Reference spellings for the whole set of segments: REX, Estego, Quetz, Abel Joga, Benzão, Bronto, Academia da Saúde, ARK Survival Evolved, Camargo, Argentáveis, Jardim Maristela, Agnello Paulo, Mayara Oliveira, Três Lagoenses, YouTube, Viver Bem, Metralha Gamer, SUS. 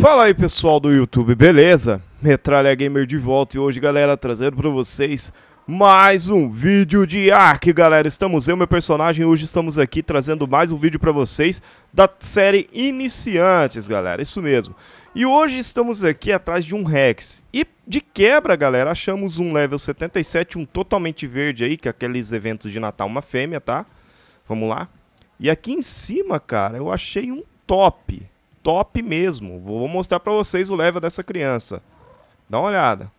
Fala aí pessoal do YouTube, beleza? Metralha Gamer de volta e hoje, galera, trazendo pra vocês mais um vídeo de Ark, galera. Estamos eu, meu personagem, hoje estamos aqui trazendo mais um vídeo pra vocês da série Iniciantes, galera, isso mesmo. E hoje estamos aqui atrás de um Rex. E de quebra, galera, achamos um level 77, um totalmente verde aí, que é aqueles eventos de Natal, uma fêmea, tá? Vamos lá. E aqui em cima, cara, eu achei um top. Top mesmo. Vou mostrar pra vocês o level dessa criança. Dá uma olhada.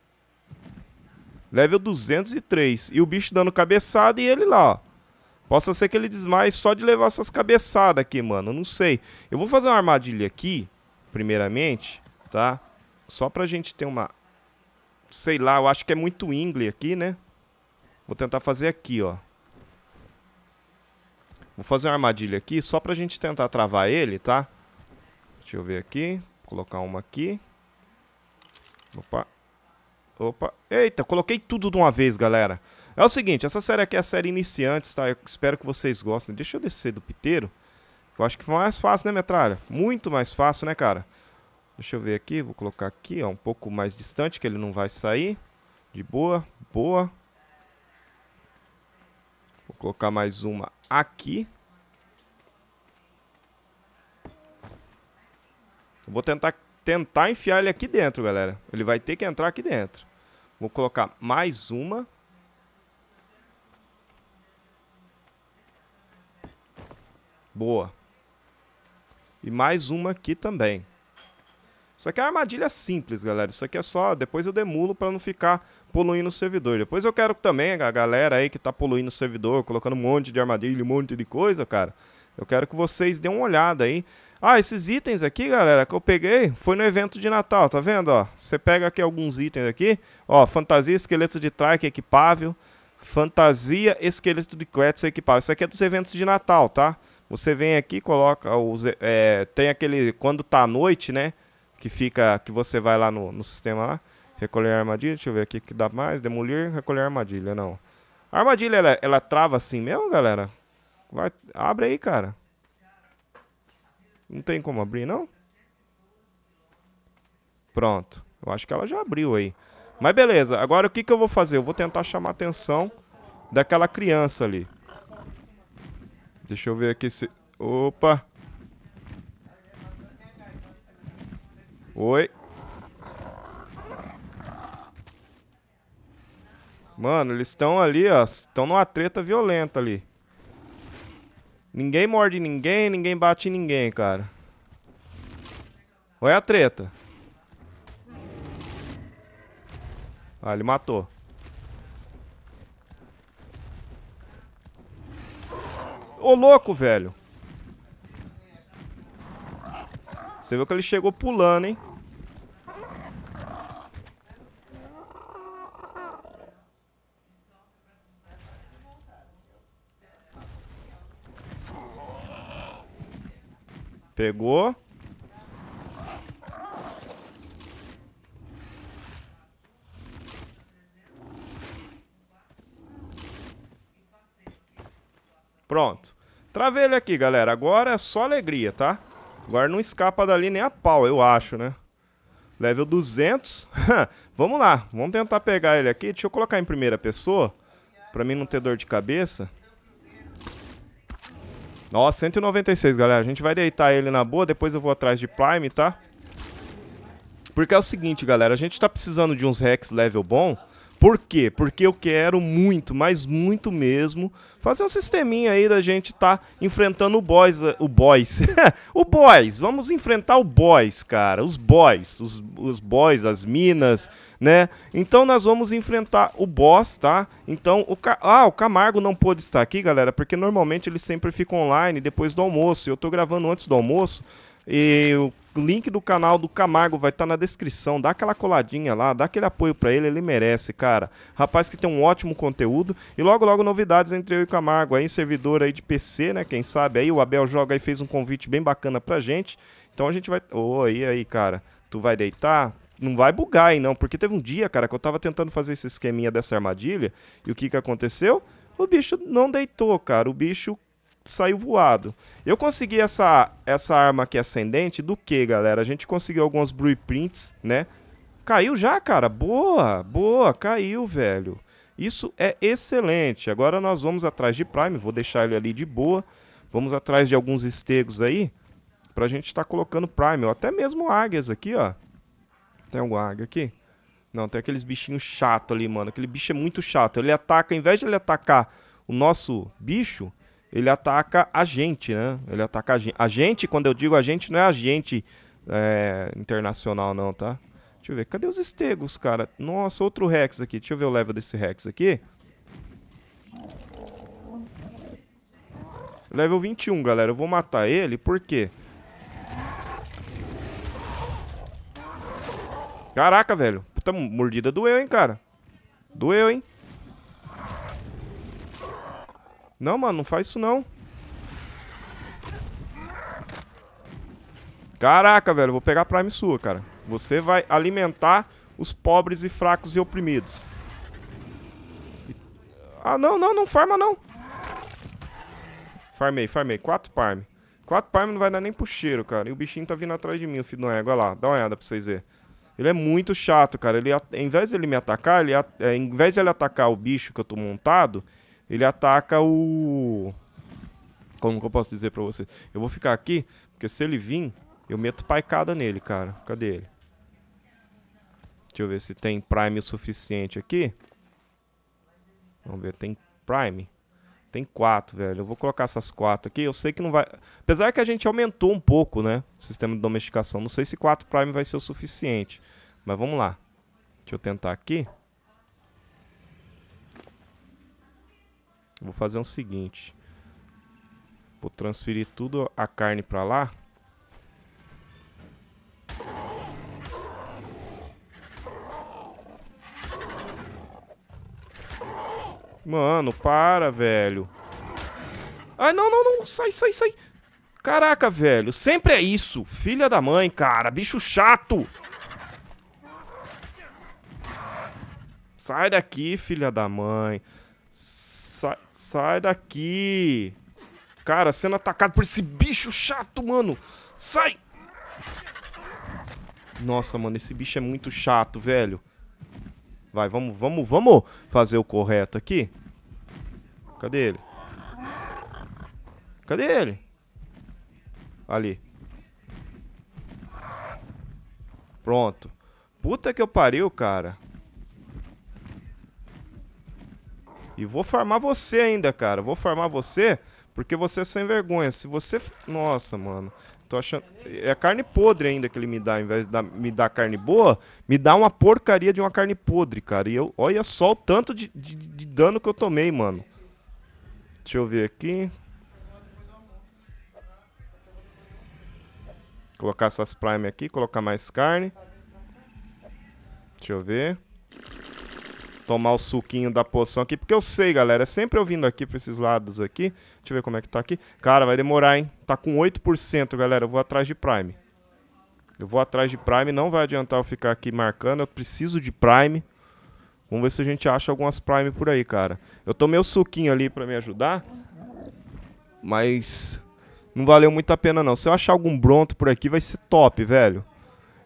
Level 203. E o bicho dando cabeçada e ele lá, ó. Possa ser que ele desmaie só de levar essas cabeçadas aqui, mano. Não sei. Eu vou fazer uma armadilha aqui, primeiramente, tá? Só pra gente ter uma... Sei lá, eu acho que é muito ingle aqui, né? Vou tentar fazer aqui, ó. Vou fazer uma armadilha aqui só pra gente tentar travar ele, tá? Deixa eu ver aqui, colocar uma aqui. Opa. Opa. Eita, coloquei tudo de uma vez, galera. É o seguinte, essa série aqui é a série Iniciantes, tá? Eu espero que vocês gostem. Deixa eu descer do piteiro. Eu acho que foi mais fácil, né, metralha? Muito mais fácil, né, cara? Deixa eu ver aqui, vou colocar aqui, ó, um pouco mais distante, que ele não vai sair. De boa, boa. Vou colocar mais uma aqui. Vou tentar enfiar ele aqui dentro, galera. Ele vai ter que entrar aqui dentro. Vou colocar mais uma. Boa. E mais uma aqui também. Isso aqui é uma armadilha simples, galera. Isso aqui é só... Depois eu demulo para não ficar poluindo o servidor. Depois eu quero também a galera aí que tá poluindo o servidor, colocando um monte de armadilha, um monte de coisa, cara. Eu quero que vocês dêem uma olhada aí. Ah, esses itens aqui, galera, que eu peguei foi no evento de Natal, tá vendo, ó? Você pega aqui alguns itens aqui, ó, fantasia, esqueleto de trike equipável, fantasia, esqueleto de Quetz equipável. Isso aqui é dos eventos de Natal, tá? Você vem aqui, coloca os... tem aquele... Quando tá à noite, né? Que fica... Que você vai lá no sistema lá. Recolher armadilha, deixa eu ver aqui que dá mais. Demolir, recolher armadilha, não. A armadilha, ela trava assim mesmo, galera? Vai, abre aí, cara. Não tem como abrir, não? Pronto. Eu acho que ela já abriu aí. Mas beleza. Agora o que eu vou fazer? Eu vou tentar chamar a atenção daquela criança ali. Deixa eu ver aqui se... Opa! Oi! Mano, eles estão ali, ó. Estão numa treta violenta ali. Ninguém morde ninguém, ninguém bate ninguém, cara. Olha a treta. Ah, ele matou. Ô, louco, velho. Você viu que ele chegou pulando, hein? Pegou. Pronto. Travei ele aqui, galera. Agora é só alegria, tá? Agora não escapa dali nem a pau, eu acho, né? Level 200. Vamos lá. Vamos tentar pegar ele aqui. Deixa eu colocar em primeira pessoa, pra mim não ter dor de cabeça. Nossa, 196, galera. A gente vai deitar ele na boa, depois eu vou atrás de Prime, tá? Porque é o seguinte, galera. A gente tá precisando de uns Rex level bom. Por quê? Porque eu quero muito, mas muito mesmo, fazer um sisteminha aí da gente tá enfrentando o boys. O boys. O boys. Vamos enfrentar o boys, cara. Os boys. Os boys, as minas, né? Então nós vamos enfrentar o boss, tá? Então o Camargo não pôde estar aqui, galera, porque normalmente ele sempre fica online depois do almoço. Eu tô gravando antes do almoço e... O link do canal do Camargo vai estar na descrição. Dá aquela coladinha lá, dá aquele apoio pra ele, ele merece, cara. Rapaz que tem um ótimo conteúdo. E logo, logo novidades entre eu e o Camargo aí, servidor aí de PC, né? Quem sabe aí, o Abel Joga aí fez um convite bem bacana pra gente. Então a gente vai... Ô, e aí, cara? Tu vai deitar? Não vai bugar aí, não. Porque teve um dia, cara, que eu tava tentando fazer esse esqueminha dessa armadilha. E o que aconteceu? O bicho não deitou, cara. O bicho... saiu voado. Eu consegui essa arma aqui ascendente do que, galera? A gente conseguiu alguns blueprints, né? Caiu já, cara? Boa, boa, caiu, velho. Isso é excelente. Agora nós vamos atrás de Prime, vou deixar ele ali de boa. Vamos atrás de alguns estegos aí, pra gente estar colocando Prime, ou até mesmo águias aqui, ó. Tem alguma águia aqui? Não, tem aqueles bichinhos chato ali, mano. Aquele bicho é muito chato. Ele ataca, ao invés de ele atacar o nosso bicho, ele ataca a gente, né? Ele ataca a gente. A gente, quando eu digo a gente, não é a gente internacional, não, tá? Deixa eu ver. Cadê os estegos, cara? Nossa, outro Rex aqui. Deixa eu ver o level desse Rex aqui. Level 21, galera. Eu vou matar ele, por quê? Caraca, velho. Puta, mordida doeu, hein, cara? Doeu, hein? Não, mano, não faz isso, não. Caraca, velho. Vou pegar a Prime sua, cara. Você vai alimentar os pobres e fracos e oprimidos. Ah, não, não, não farma, não. Farmei, farmei. 4 Prime. 4 Prime não vai dar nem pro cheiro, cara. E o bichinho tá vindo atrás de mim, o filho do ego. Olha lá, dá uma olhada pra vocês verem. Ele é muito chato, cara. Ele, ao invés de ele me atacar, ele, ao invés de ele atacar o bicho que eu tô montado, ele ataca o... Como que eu posso dizer pra vocês? Eu vou ficar aqui, porque se ele vir, eu meto paicada nele, cara. Cadê ele? Deixa eu ver se tem Prime o suficiente aqui. Vamos ver, tem Prime? Tem 4, velho. Eu vou colocar essas 4 aqui. Eu sei que não vai... Apesar que a gente aumentou um pouco, né? O sistema de domesticação. Não sei se 4 Prime vai ser o suficiente. Mas vamos lá. Deixa eu tentar aqui. Vou fazer o seguinte. Vou transferir tudo a carne pra lá. Mano, para, velho. Ai, não, não, não. Sai, sai, sai. Caraca, velho. Sempre é isso. Filha da mãe, cara. Bicho chato. Sai daqui, filha da mãe. Sai daqui. Cara, sendo atacado por esse bicho chato, mano. Sai. Nossa, mano. Esse bicho é muito chato, velho. Vai, vamos fazer o correto aqui. Cadê ele? Cadê ele? Ali. Pronto. Puta que eu pariu, cara. E vou farmar você ainda, cara. Vou farmar você porque você é sem vergonha. Se você... Nossa, mano. Tô achando... É carne podre ainda que ele me dá. Ao invés de me dar carne boa, me dá uma porcaria de uma carne podre, cara. E eu... Olha só o tanto de dano que eu tomei, mano. Deixa eu ver aqui. Colocar essas Prime aqui. Colocar mais carne. Deixa eu ver. Tomar o suquinho da poção aqui. Porque eu sei, galera. Sempre eu vindo aqui pra esses lados aqui. Deixa eu ver como é que tá aqui. Cara, vai demorar, hein? Tá com 8%, galera. Eu vou atrás de Prime. Eu vou atrás de Prime. Não vai adiantar eu ficar aqui marcando. Eu preciso de Prime. Vamos ver se a gente acha algumas Prime por aí, cara. Eu tomei o suquinho ali pra me ajudar. Mas não valeu muito a pena, não. Se eu achar algum Bronto por aqui, vai ser top, velho.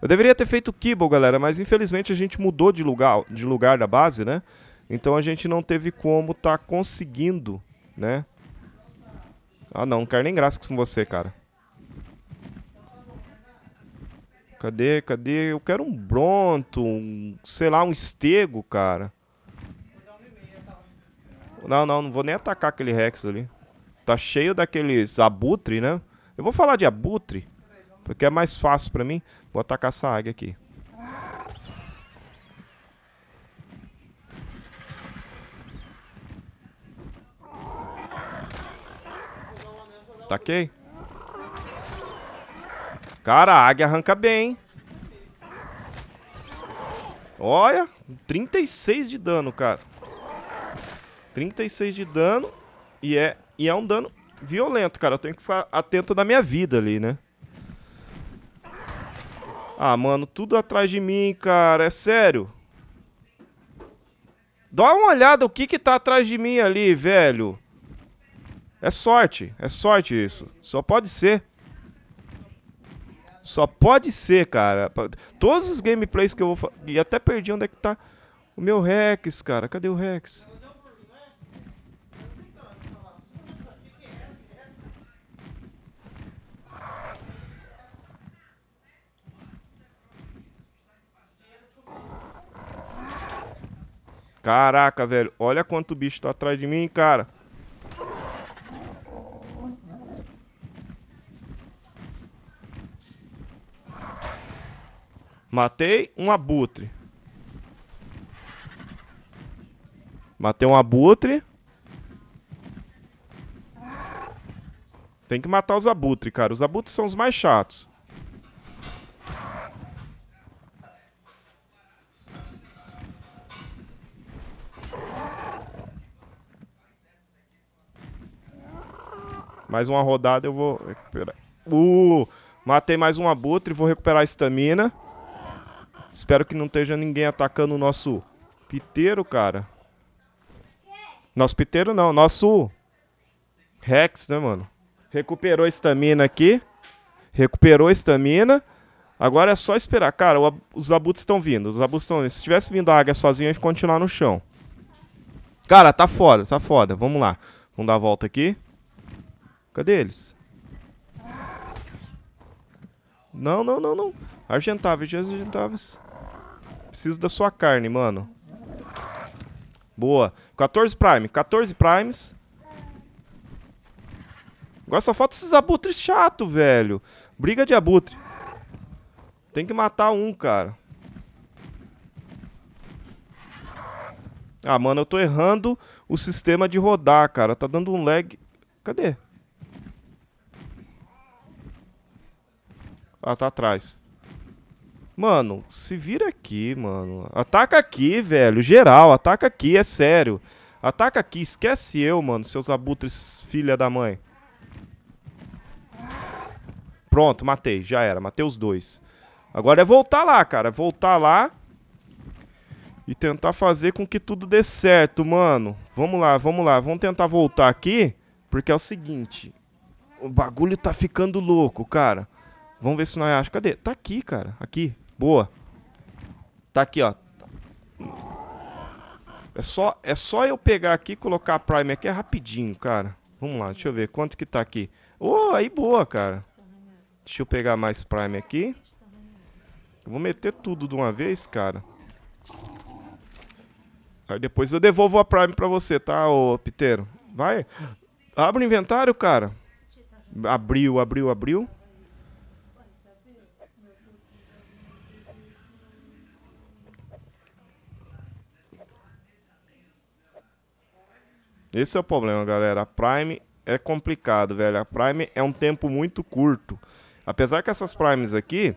Eu deveria ter feito Kibble, galera, mas infelizmente a gente mudou de lugar da base, né? Então a gente não teve como tá conseguindo, né? Ah, não quero nem graça com você, cara. Cadê, cadê? Eu quero um Bronto, sei lá, um Estego, cara. Não, não, não vou nem atacar aquele Rex ali. Tá cheio daqueles abutre, né? Eu vou falar de abutre, porque é mais fácil pra mim. Vou atacar essa águia aqui. Taquei. Cara, a águia arranca bem, hein? Olha, 36 de dano, cara. 36 de dano. E é um dano violento, cara. Eu tenho que ficar atento na minha vida ali, né? Ah, mano, tudo atrás de mim, cara. É sério. Dá uma olhada o que tá atrás de mim ali, velho. É sorte isso. Só pode ser. Só pode ser, cara. Todos os gameplays que eu vou... E até perdi onde é que tá o meu Rex, cara. Cadê o Rex? Caraca, velho. Olha quanto bicho tá atrás de mim, cara. Matei um abutre. Matei um abutre. Tem que matar os abutres, cara. Os abutres são os mais chatos. Mais uma rodada eu vou recuperar. Matei mais um abutre, vou recuperar a estamina. Espero que não esteja ninguém atacando o nosso piteiro, cara. Nosso piteiro não, nosso Rex, né, mano? Recuperou a estamina aqui. Recuperou a estamina. Agora é só esperar. Cara, os abutres estão vindo, os abutres estão vindo. Se tivesse vindo a águia sozinha, eu ia continuar no chão. Cara, tá foda, tá foda. Vamos lá. Vamos dar a volta aqui. Cadê eles? Não, não, não, não. Argentáveis, argentáveis. Preciso da sua carne, mano. Boa. 14 prime, 14 primes. Agora só falta esses abutres chato, velho. Briga de abutre. Tem que matar um, cara. Ah, mano, eu tô errando o sistema de rodar, cara. Tá dando um lag. Cadê? Ah, tá atrás. Mano, se vira aqui, mano. Ataca aqui, velho. Geral, ataca aqui, é sério. Ataca aqui, esquece eu, mano. Seus abutres, filha da mãe. Pronto, matei, já era. Matei os dois. Agora é voltar lá, cara. É voltar lá e tentar fazer com que tudo dê certo, mano. Vamos lá, vamos lá. Vamos tentar voltar aqui, porque é o seguinte. O bagulho tá ficando louco, cara. Vamos ver se nós achamos. Cadê? Tá aqui, cara. Aqui. Boa. Tá aqui, ó. É só eu pegar aqui e colocar a Prime aqui. É rapidinho, cara. Vamos lá. Deixa eu ver. Quanto que tá aqui? Oh, aí boa, cara. Deixa eu pegar mais Prime aqui. Eu vou meter tudo de uma vez, cara. Aí depois eu devolvo a Prime pra você, tá, ô piteiro? Vai. Abre o inventário, cara. Abriu, abriu, abriu. Esse é o problema, galera. A Prime é complicado, velho. A Prime é um tempo muito curto. Apesar que essas Primes aqui,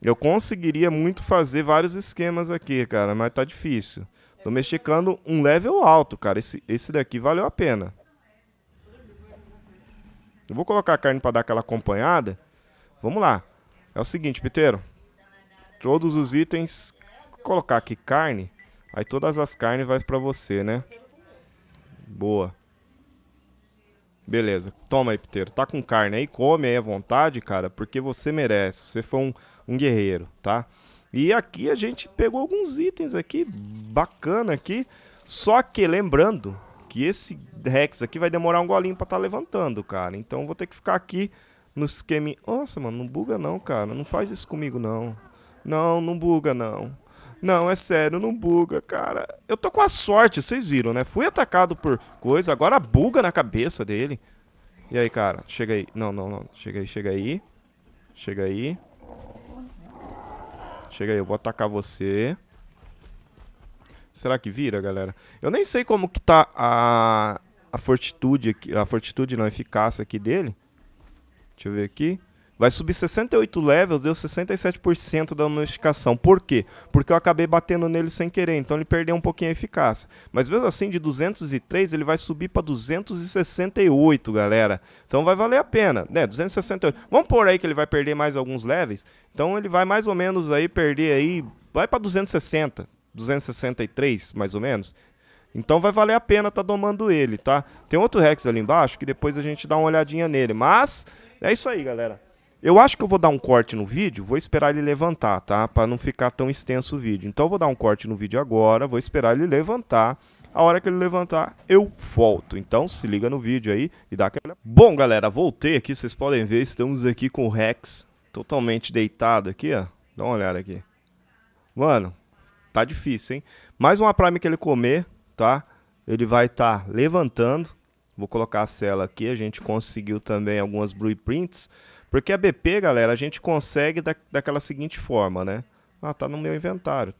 eu conseguiria muito fazer vários esquemas aqui, cara. Mas tá difícil. Tô mexicando um level alto, cara. Esse daqui valeu a pena. Eu vou colocar a carne pra dar aquela acompanhada. Vamos lá. É o seguinte, piteiro. Todos os itens... Colocar aqui carne. Aí todas as carnes vai pra você, né? Boa. Beleza. Toma aí, piteiro. Tá com carne aí? Come aí à vontade, cara. Porque você merece. Você foi um guerreiro, tá? E aqui a gente pegou alguns itens aqui. Bacana aqui. Só que lembrando que esse Rex aqui vai demorar um golinho pra tá levantando, cara. Então eu vou ter que ficar aqui no esquema... Nossa, mano. Não buga não, cara. Não faz isso comigo, não. Não, não buga, não. Não, é sério, não buga, cara. Eu tô com a sorte, vocês viram, né? Fui atacado por coisa, agora buga na cabeça dele. E aí, cara? Chega aí. Não, não, não. Chega aí, chega aí. Chega aí. Chega aí, eu vou atacar você. Será que vira, galera? Eu nem sei como que tá a fortitude aqui. A fortitude não, a eficácia aqui dele. Deixa eu ver aqui. Vai subir 68 levels, deu 67% da danificação. Por quê? Porque eu acabei batendo nele sem querer, então ele perdeu um pouquinho a eficácia. Mas mesmo assim, de 203, ele vai subir para 268, galera. Então vai valer a pena, né? 268. Vamos pôr aí que ele vai perder mais alguns levels. Então ele vai mais ou menos aí perder aí... Vai para 260, 263, mais ou menos. Então vai valer a pena tá domando ele, tá? Tem outro Rex ali embaixo que depois a gente dá uma olhadinha nele. Mas é isso aí, galera. Eu acho que eu vou dar um corte no vídeo, vou esperar ele levantar, tá? Pra não ficar tão extenso o vídeo. Então eu vou dar um corte no vídeo agora, vou esperar ele levantar. A hora que ele levantar, eu volto. Então se liga no vídeo aí e dá aquela... Bom, galera, voltei aqui, vocês podem ver, estamos aqui com o Rex totalmente deitado aqui, ó. Dá uma olhada aqui. Mano, tá difícil, hein? Mais uma prime que ele comer, tá? Ele vai estar levantando. Vou colocar a cela aqui, a gente conseguiu também algumas blueprints. Porque a BP, galera, a gente consegue daquela seguinte forma, né? Ah, tá no meu inventário.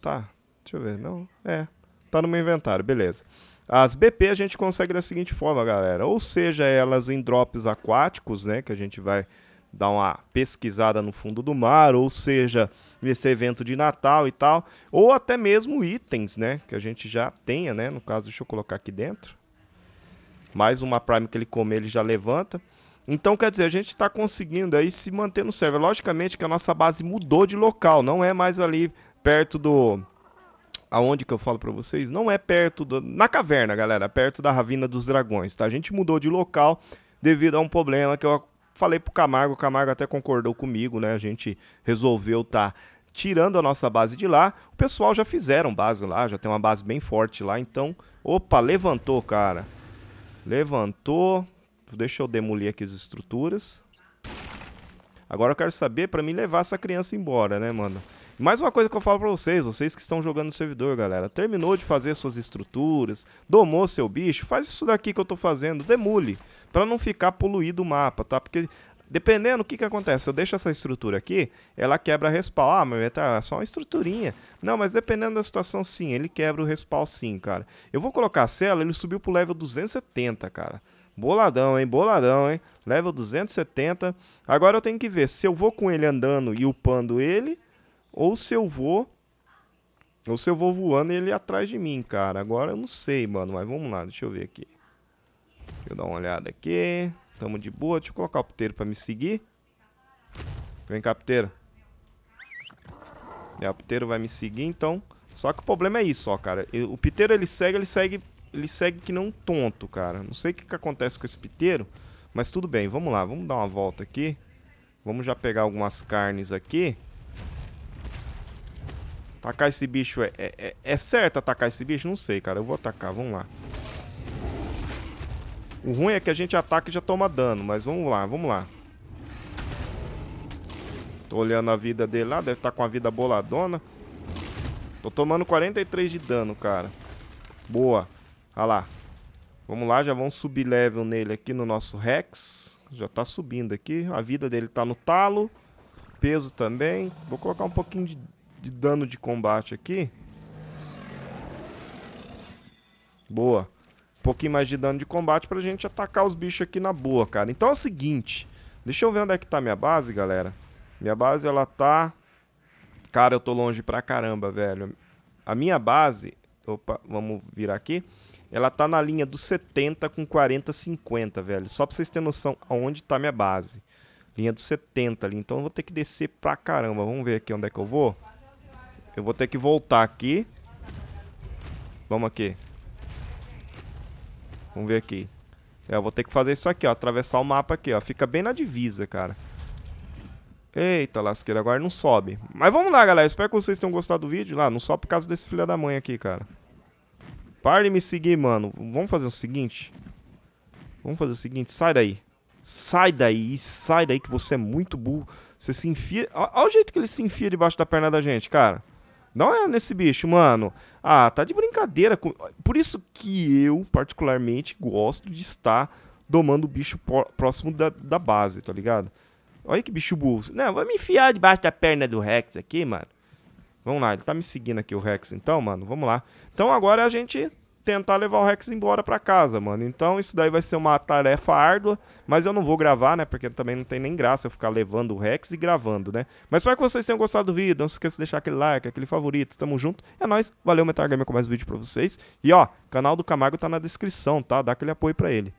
Tá, deixa eu ver. Não, é, tá no meu inventário, beleza. As BP a gente consegue da seguinte forma, galera. Ou seja, elas em drops aquáticos, né? Que a gente vai dar uma pesquisada no fundo do mar. Ou seja, nesse evento de Natal e tal. Ou até mesmo itens, né? Que a gente já tenha, né? No caso, deixa eu colocar aqui dentro. Mais uma prime que ele comer, ele já levanta. Então, quer dizer, a gente está conseguindo aí se manter no server. Logicamente que a nossa base mudou de local. Não é mais ali perto do... Aonde que eu falo para vocês? Não é perto do... Na caverna, galera. Perto da Ravina dos Dragões, tá? A gente mudou de local devido a um problema que eu falei pro Camargo. O Camargo até concordou comigo, né? A gente resolveu tá tirando a nossa base de lá. O pessoal já fizeram base lá. Já tem uma base bem forte lá. Então, opa, levantou, cara. Levantou... Deixa eu demolir aqui as estruturas. Agora eu quero saber pra mim levar essa criança embora, né, mano? Mais uma coisa que eu falo pra vocês, vocês que estão jogando no servidor, galera. Terminou de fazer suas estruturas, domou seu bicho, faz isso daqui que eu tô fazendo, demole. Pra não ficar poluído o mapa, tá? Porque dependendo, o que que acontece? Eu deixo essa estrutura aqui, ela quebra a respawn. Ah, mas é só uma estruturinha. Não, mas dependendo da situação, sim, ele quebra o respawn sim, cara. Eu vou colocar a cela, ele subiu pro level 270, cara. Boladão, hein? Boladão, hein? Level 270. Agora eu tenho que ver se eu vou com ele andando e upando ele, ou se eu vou... Ou se eu vou voando e ele atrás de mim, cara. Agora eu não sei, mano, mas vamos lá, deixa eu ver aqui. Deixa eu dar uma olhada aqui. Tamo de boa, deixa eu colocar o pteiro pra me seguir. Vem cá, pteiro. É, o pteiro vai me seguir, então... Só que o problema é isso, ó, cara. O pteiro, ele segue... Ele segue que nem um tonto, cara. Não sei o que acontece com esse piteiro, mas tudo bem, vamos lá, vamos dar uma volta aqui. Vamos já pegar algumas carnes aqui. Atacar esse bicho é certo atacar esse bicho? Não sei, cara, eu vou atacar, vamos lá. O ruim é que a gente ataca e já toma dano, mas vamos lá, vamos lá. Tô olhando a vida dele lá, deve estar com a vida boladona. Tô tomando 43 de dano, cara. Boa. Olha lá. Vamos lá, já vamos subir level nele aqui no nosso Rex. Já tá subindo aqui. A vida dele tá no talo. Peso também. Vou colocar um pouquinho de dano de combate aqui. Boa. Um pouquinho mais de dano de combate pra gente atacar os bichos aqui na boa, cara. Então é o seguinte. Deixa eu ver onde é que tá minha base, galera. Minha base, ela tá... Cara, eu tô longe pra caramba, velho. A minha base... Opa, vamos virar aqui. Ela tá na linha dos 70 com 40, 50, velho. Só pra vocês terem noção aonde tá minha base. Linha dos 70 ali. Então eu vou ter que descer pra caramba. Vamos ver aqui onde é que eu vou. Eu vou ter que voltar aqui. Vamos aqui. Vamos ver aqui. É, eu vou ter que fazer isso aqui, ó. Atravessar o mapa aqui, ó. Fica bem na divisa, cara. Eita, lasqueira, agora não sobe. Mas vamos lá, galera, espero que vocês tenham gostado do vídeo. Lá, não sobe por causa desse filho da mãe aqui, cara. Para de me seguir, mano. Vamos fazer o seguinte. Vamos fazer o seguinte, sai daí. Sai daí, sai daí, que você é muito burro. Você se enfia... Olha o jeito que ele se enfia debaixo da perna da gente, cara. Dá uma olhada nesse bicho, mano. Ah, tá de brincadeira com... Por isso que eu, particularmente, gosto de estar domando o bicho próximo da base, tá ligado? Olha que bicho burro. Não, vou me enfiar debaixo da perna do Rex aqui, mano. Vamos lá, ele tá me seguindo aqui, o Rex, então, mano. Vamos lá. Então agora é a gente tentar levar o Rex embora pra casa, mano. Então isso daí vai ser uma tarefa árdua, mas eu não vou gravar, né? Porque também não tem nem graça eu ficar levando o Rex e gravando, né? Mas espero que vocês tenham gostado do vídeo. Não se esqueça de deixar aquele like, aquele favorito. Tamo junto. É nóis. Valeu, Metralha Gamer, com mais vídeo pra vocês. E ó, o canal do Camargo tá na descrição, tá? Dá aquele apoio pra ele.